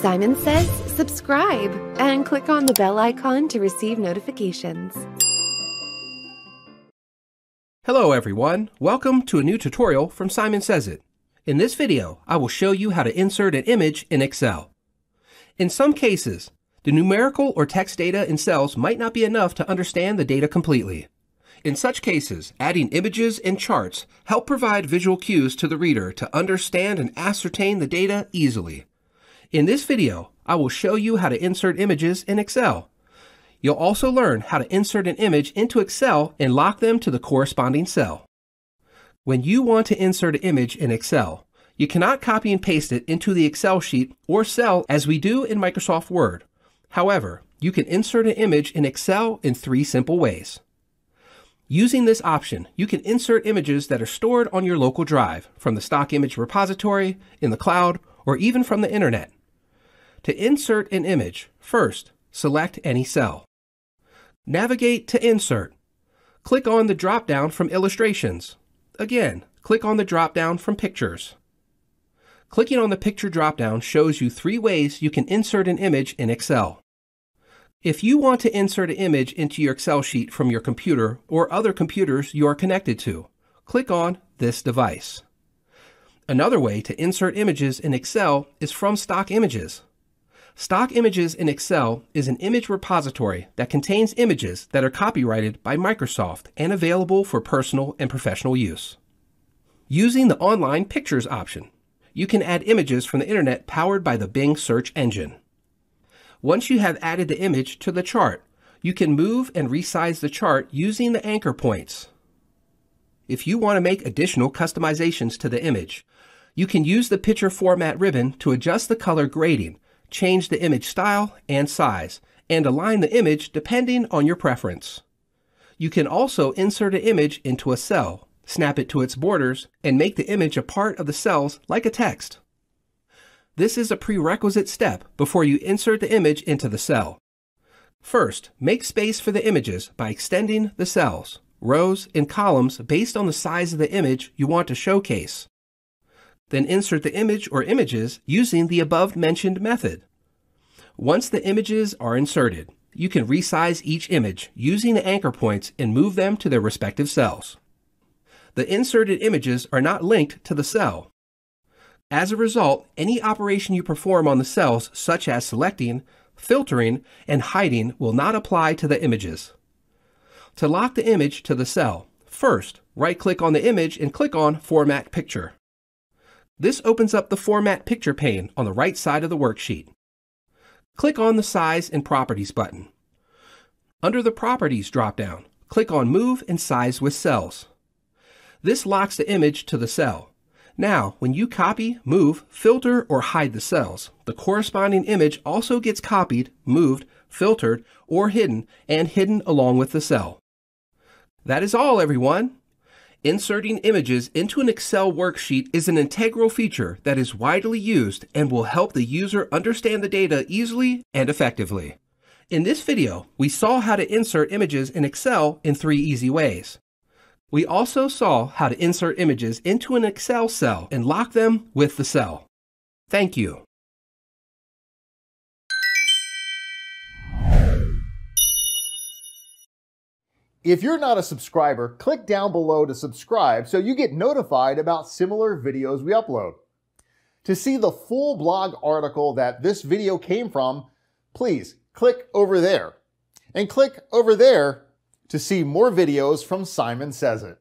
Simon Says subscribe and click on the bell icon to receive notifications. Hello everyone, welcome to a new tutorial from Simon Says It. In this video, I will show you how to insert an image in Excel. In some cases, the numerical or text data in cells might not be enough to understand the data completely. In such cases, adding images and charts help provide visual cues to the reader to understand and ascertain the data easily. In this video, I will show you how to insert images in Excel. You'll also learn how to insert an image into Excel and lock them to the corresponding cell. When you want to insert an image in Excel, you cannot copy and paste it into the Excel sheet or cell as we do in Microsoft Word. However, you can insert an image in Excel in three simple ways. Using this option, you can insert images that are stored on your local drive, from the stock image repository, in the cloud, or even from the internet. To insert an image, first, select any cell. Navigate to Insert. Click on the drop-down from Illustrations. Again, click on the drop-down from Pictures. Clicking on the Picture drop-down shows you three ways you can insert an image in Excel. If you want to insert an image into your Excel sheet from your computer or other computers you are connected to, click on This Device. Another way to insert images in Excel is from Stock Images. Stock Images in Excel is an image repository that contains images that are copyrighted by Microsoft and available for personal and professional use. Using the Online Pictures option, you can add images from the internet powered by the Bing search engine. Once you have added the image to the chart, you can move and resize the chart using the anchor points. If you want to make additional customizations to the image, you can use the picture format ribbon to adjust the color grading, change the image style and size, and align the image depending on your preference. You can also insert an image into a cell, snap it to its borders, and make the image a part of the cells like a text. This is a prerequisite step before you insert the image into the cell. First, make space for the images by extending the cells, rows, and columns based on the size of the image you want to showcase. Then insert the image or images using the above-mentioned method. Once the images are inserted, you can resize each image using the anchor points and move them to their respective cells. The inserted images are not linked to the cell. As a result, any operation you perform on the cells, such as selecting, filtering, and hiding, will not apply to the images. To lock the image to the cell, first, right-click on the image and click on Format Picture. This opens up the Format Picture pane on the right side of the worksheet. Click on the Size and Properties button. Under the Properties drop-down, click on Move and Size with Cells. This locks the image to the cell. Now, when you copy, move, filter, or hide the cells, the corresponding image also gets copied, moved, filtered, or hidden, and hidden along with the cell. That is all, everyone. Inserting images into an Excel worksheet is an integral feature that is widely used and will help the user understand the data easily and effectively. In this video, we saw how to insert images in Excel in three easy ways. We also saw how to insert images into an Excel cell and lock them with the cell. Thank you. If you're not a subscriber, click down below to subscribe so you get notified about similar videos we upload. To see the full blog article that this video came from, please click over there. And click over there to see more videos from Simon Says It.